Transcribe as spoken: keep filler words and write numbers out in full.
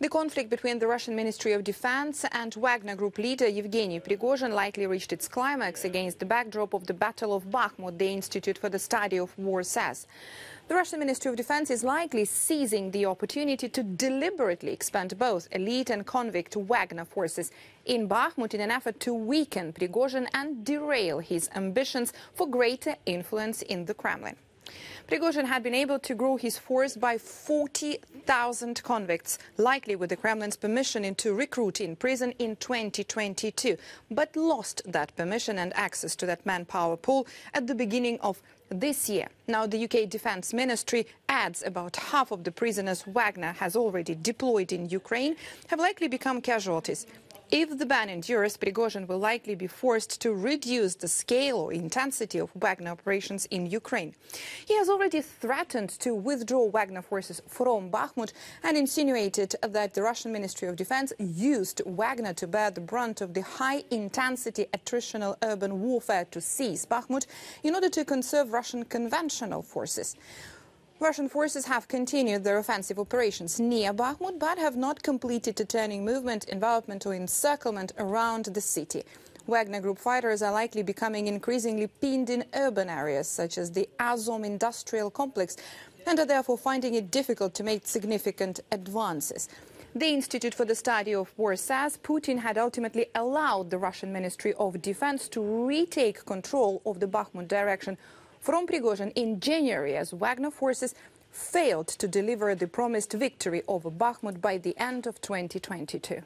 The conflict between the Russian Ministry of Defense and Wagner Group leader Yevgeny Prigozhin likely reached its climax against the backdrop of the Battle of Bakhmut, the Institute for the Study of War says. The Russian Ministry of Defense is likely seizing the opportunity to deliberately expand both elite and convict Wagner forces in Bakhmut in an effort to weaken Prigozhin and derail his ambitions for greater influence in the Kremlin. Prigozhin had been able to grow his force by forty thousand convicts, likely with the Kremlin's permission to recruit in prison in twenty twenty-two, but lost that permission and access to that manpower pool at the beginning of this year. Now the U K Defence Ministry adds about half of the prisoners Wagner has already deployed in Ukraine have likely become casualties. If the ban endures, Prigozhin will likely be forced to reduce the scale or intensity of Wagner operations in Ukraine. He has already threatened to withdraw Wagner forces from Bakhmut and insinuated that the Russian Ministry of Defense used Wagner to bear the brunt of the high-intensity attritional urban warfare to seize Bakhmut in order to conserve Russian conventional forces. Russian forces have continued their offensive operations near Bakhmut, but have not completed a turning movement, envelopment or encirclement around the city. Wagner Group fighters are likely becoming increasingly pinned in urban areas, such as the Azov industrial complex, and are therefore finding it difficult to make significant advances. The Institute for the Study of War says Putin had ultimately allowed the Russian Ministry of Defense to retake control of the Bakhmut direction from Prigozhin in January, as Wagner forces failed to deliver the promised victory over Bakhmut by the end of twenty twenty-two.